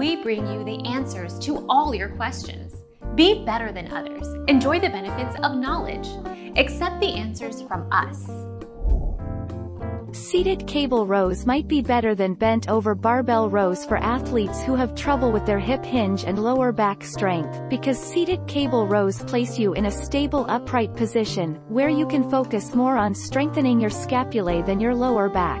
we bring you the answers to all your questions. Be better than others. Enjoy the benefits of knowledge. Accept the answers from us. Seated cable rows might be better than bent over barbell rows for athletes who have trouble with their hip hinge and lower back strength, because seated cable rows place you in a stable upright position, where you can focus more on strengthening your scapulae than your lower back.